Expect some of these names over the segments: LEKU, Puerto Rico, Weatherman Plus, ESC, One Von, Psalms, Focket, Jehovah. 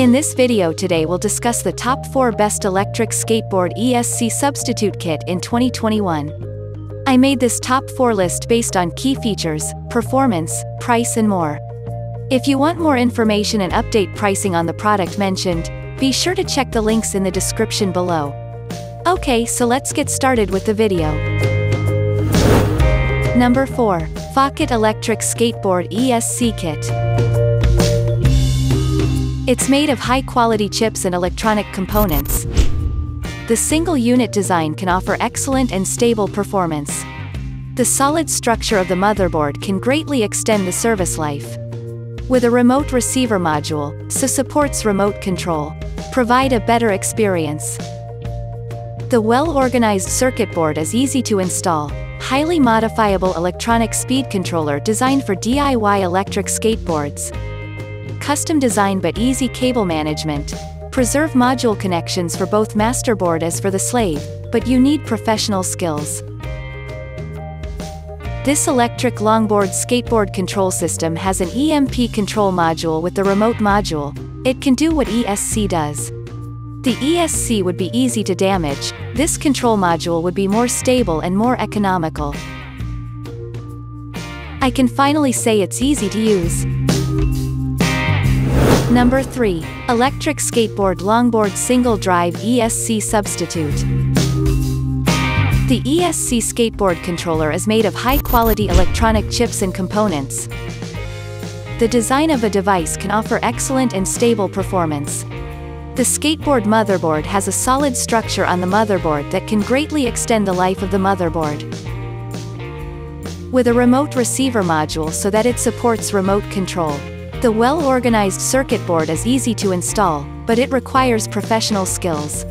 In this video today we'll discuss the top 4 best electric skateboard ESC substitute kit in 2021. I made this top 4 list based on key features, performance, price and more. If you want more information and update pricing on the product mentioned, be sure to check the links in the description below. Okay, so let's get started with the video. Number 4. Focket Electric Skateboard ESC Kit. It's made of high-quality chips and electronic components. The single-unit design can offer excellent and stable performance. The solid structure of the motherboard can greatly extend the service life. With a remote receiver module, so supports remote control, provide a better experience. The well-organized circuit board is easy to install, highly modifiable electronic speed controller designed for DIY electric skateboards. Custom design but easy cable management. Preserve module connections for both masterboard as for the slave, but you need professional skills. This electric longboard skateboard control system has an EMP control module with the remote module. It can do what ESC does. The ESC would be easy to damage. This control module would be more stable and more economical. I can finally say it's easy to use. Number 3. Electric Skateboard Longboard Single Drive ESC Substitute. The ESC skateboard controller is made of high-quality electronic chips and components. The design of a device can offer excellent and stable performance. The skateboard motherboard has a solid structure on the motherboard that can greatly extend the life of the motherboard. With a remote receiver module so that it supports remote control. The well-organized circuit board is easy to install, but it requires professional skills.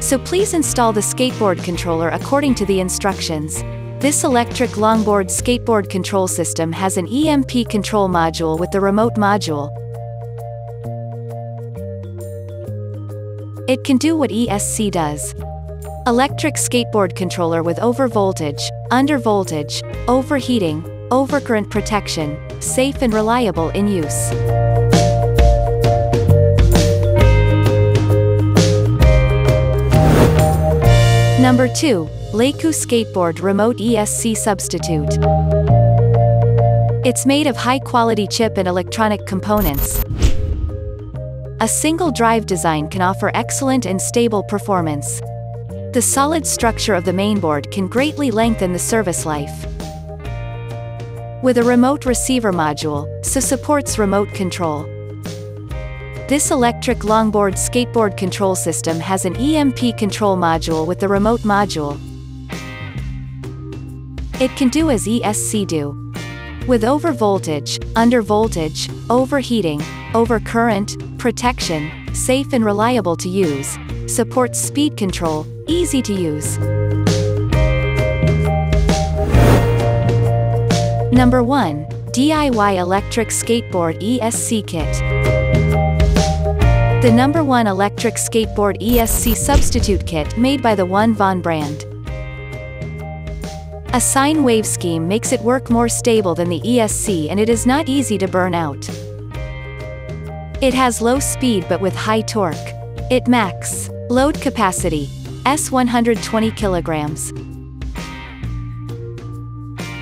So please install the skateboard controller according to the instructions. This electric longboard skateboard control system has an EMP control module with the remote module. It can do what ESC does. Electric skateboard controller with overvoltage, undervoltage, overheating, overcurrent protection, safe and reliable in use. Number 2. LEKU Skateboard Remote ESC Substitute. It's made of high-quality chip and electronic components. A single drive design can offer excellent and stable performance. The solid structure of the mainboard can greatly lengthen the service life. With a remote receiver module, so supports remote control. This electric longboard skateboard control system has an EMP control module with the remote module. It can do as ESC do. With overvoltage, undervoltage, overheating, overcurrent, protection, safe and reliable to use, supports speed control, easy to use. Number 1. DIY Electric Skateboard ESC Kit. The number 1 electric skateboard ESC substitute kit made by the One Von brand. A sine wave scheme makes it work more stable than the ESC and it is not easy to burn out. It has low speed but with high torque. It max load capacity is 120 kilograms.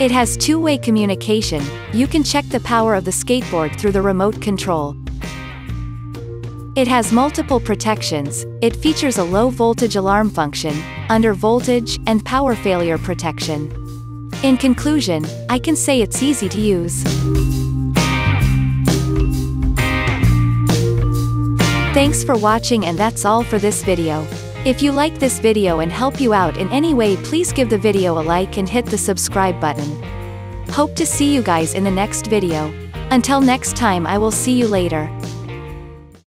It has two-way communication. You can check the power of the skateboard through the remote control. It has multiple protections. It features a low-voltage alarm function, undervoltage, and power failure protection. In conclusion, I can say it's easy to use. Thanks for watching, and that's all for this video. If you like this video and help you out in any way, please give the video a like and hit the subscribe button. Hope to see you guys in the next video. Until next time, I will see you later.